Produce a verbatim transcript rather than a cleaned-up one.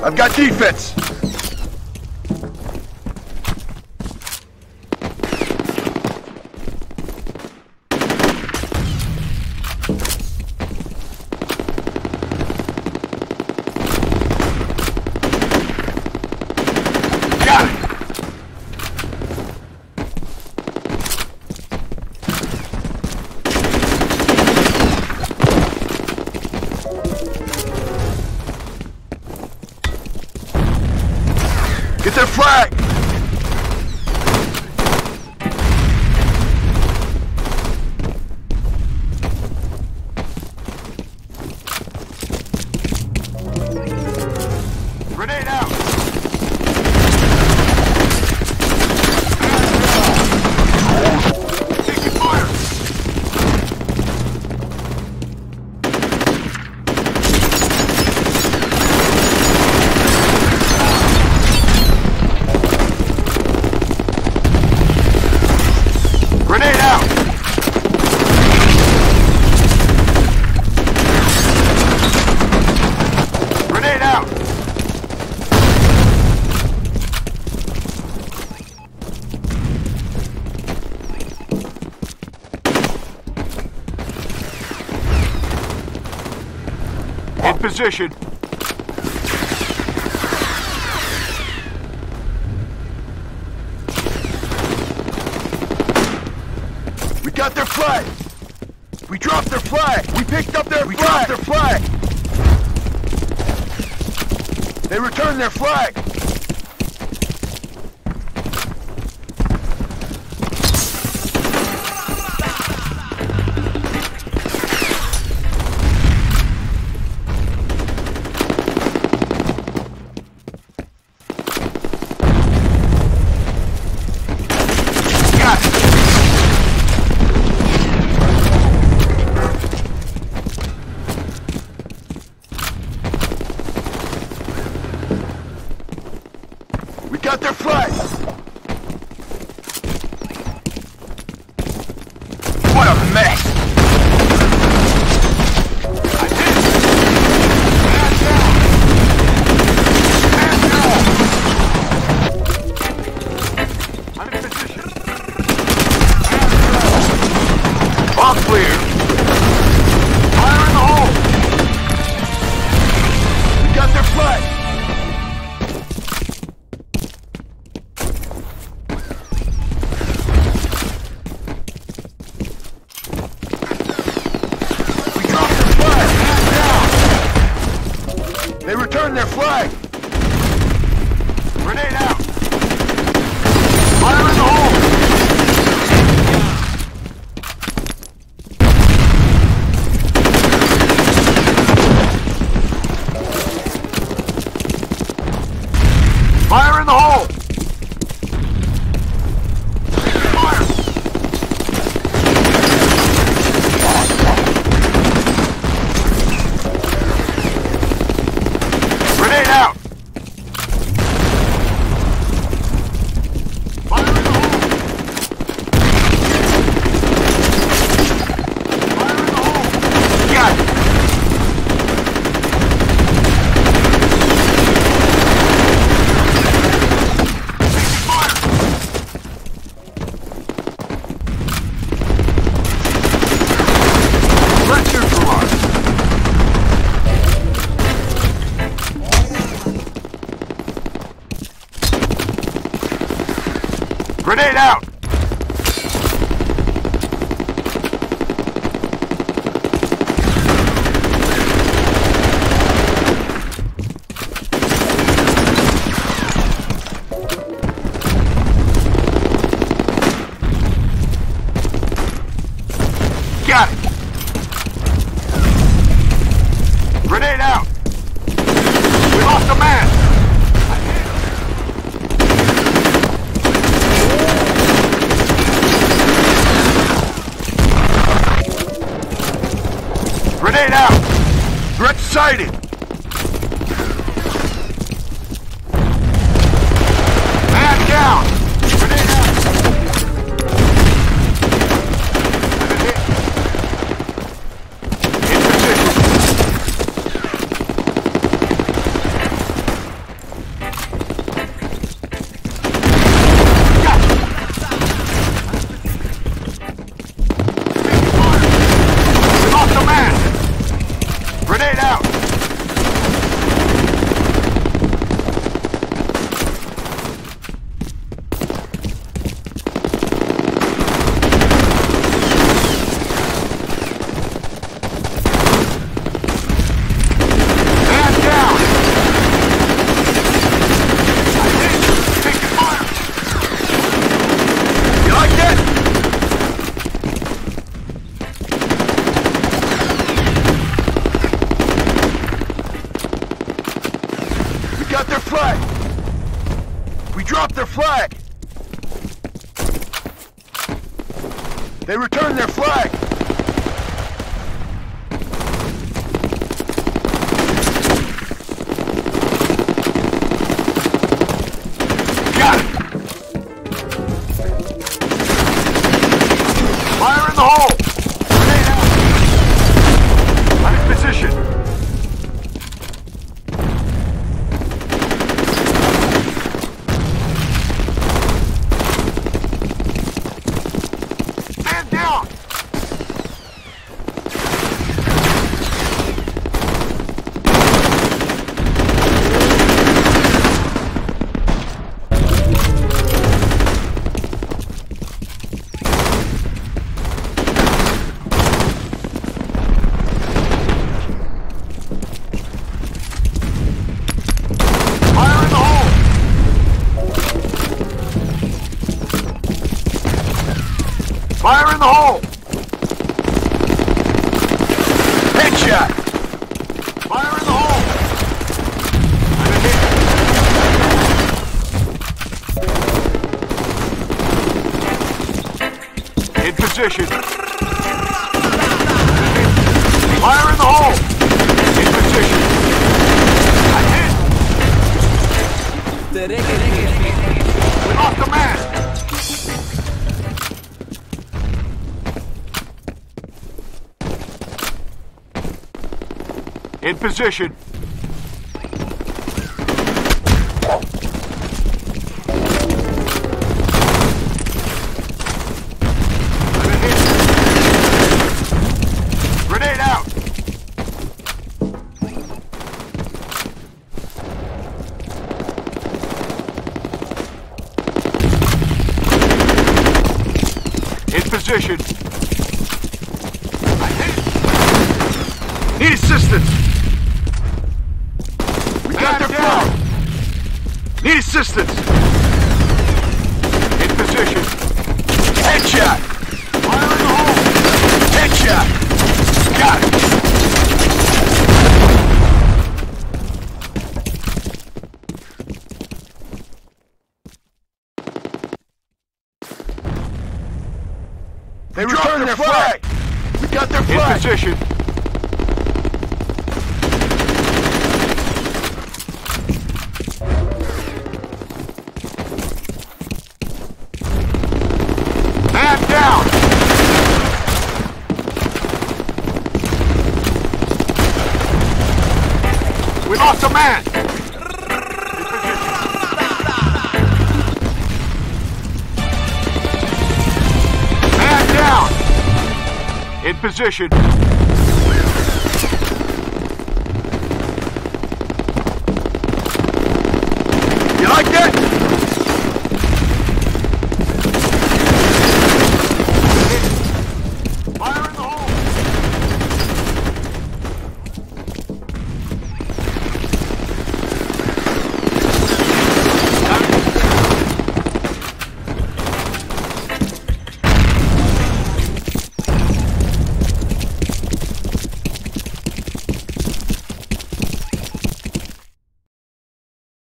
I've got defense! Get their flag! Grenade out! Taking fire position. We got their flag. We dropped their flag. We picked up their we flag. Dropped their flag. They returned their flag. Got their flag! What a mess! I did it! Pass down! Pass down! I'm in position. Pass down! All clear! Fire in the hole! We got their flag! They return their flag! Grenade out! Fire in the hole! Fire in the hole! Grenade out! Got it! Grenade out! We lost a man! Grenade out! Threat sighted! Man down! Grenade out! In position! got their flag! We dropped their flag! They returned their flag! Got it! Fire in the hole! On his position! Stand down! Fire in the hole! Headshot! Fire in the hole! I'm in hit. In position. Fire in the hole! In position. I'm hit! We lost the man! In position. Grenade out. In position. I hit it. Need assistance. Need assistance! In position. Headshot! Fire in the hole! Headshot! Got it! They returned their flag! We got their flag! In position. We lost a man! In position. Man down! In position.